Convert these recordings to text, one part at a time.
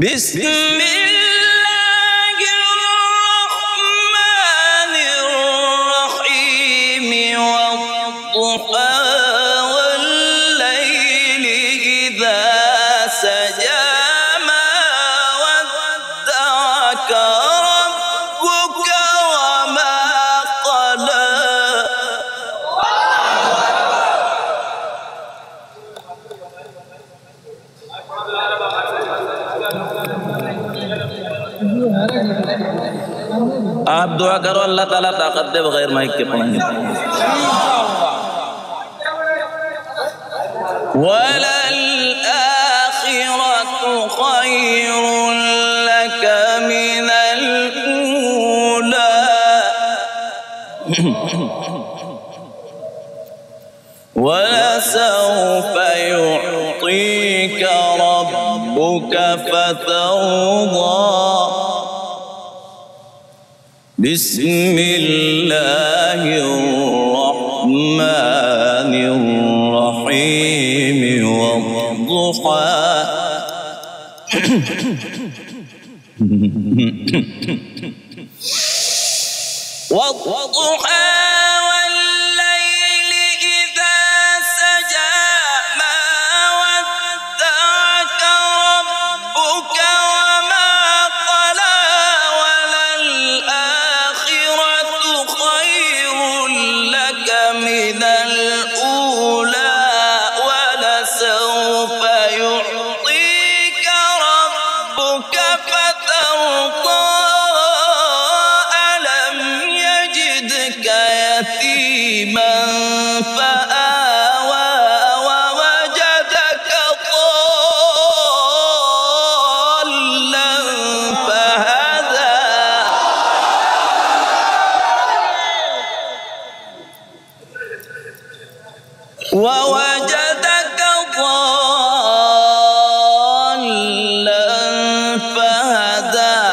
بسم الله الرحمن الرحيم والضحى والليل إذا سجى ما ودعك ربك وما قلى آپ دعا کرو اللہ تعالیٰ طاقت دے بغیر مائک کے پڑھیں گے وَلَلْآخِرَةُ خَيْرٌ لَكَ مِنَ الْأُولَى وَلَسَوْفَ يُعْطِيكَ رَبُّكَ فَتَرْضَى بسم الله الرحمن الرحيم والضحى والضحى والليل إذا سجى ما ودعك ربك وما قلى وللآخرة من الأولى ولسوف يعطيك ربك فترضى ألم يجدك يتيما فآوى ووجدك ضالا ووجدك ضالا فهدى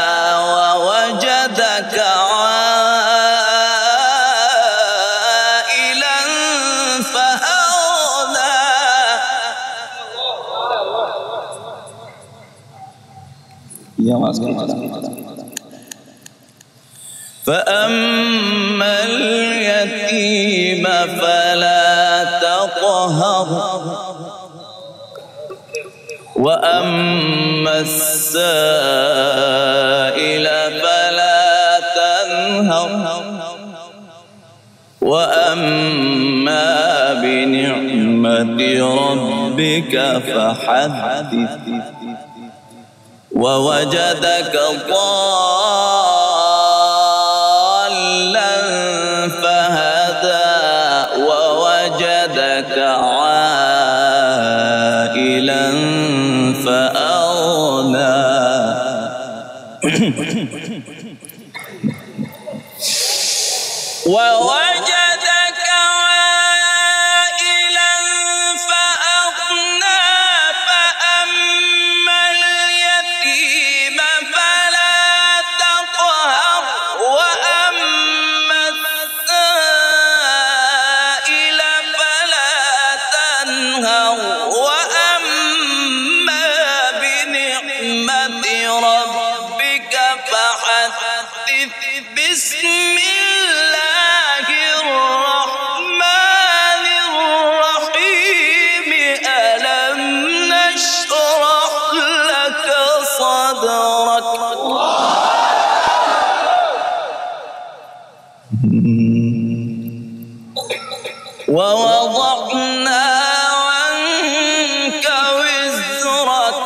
ووجدك عائلا فأغنى فأما اليتيم فلا تقهر وأما السائل فلا تنهر وأما بنعمة ربك فحدث ووجدك ضالا فهدى ووجدك عائلا فأغنى ووجدك عائلا فأغنى فأما اليتيم فلا تقهر وأما السائل فلا تنهر وأما بنعمة ربك فحدث بسم الله الرحمن الرحيم ألم نشرح لك صدرك ووضعنا عنك وزرك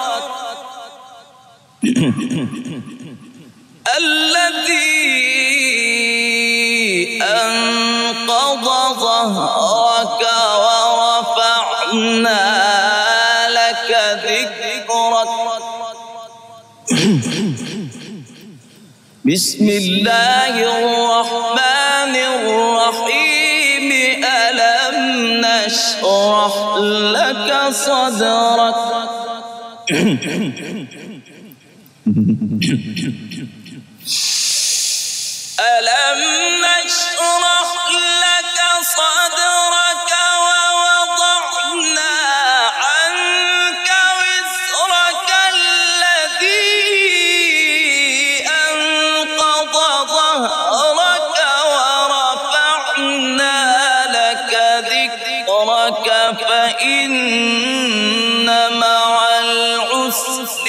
الذي أنقض ظهرك ورفعنا لك ذكرك بسم الله الرحمن الرحيم ألم نشرح لك صدرك ألم نشرح لك صدرك ووضعنا عنك وزرك الذي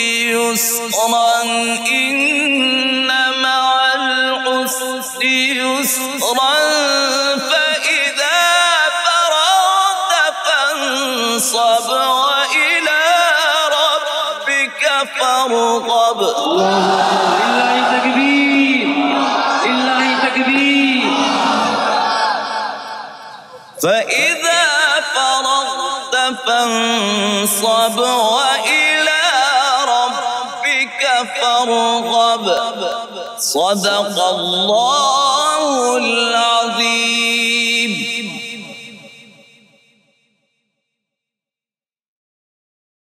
يسرا إن مع العسر يسرا فإذا فرغت فانصب وإلى ربك فارغب. لله تكبير، لله تكبير. فإذا فرغت فانصب وإلى ربك فارغب. صدق الله العظيم.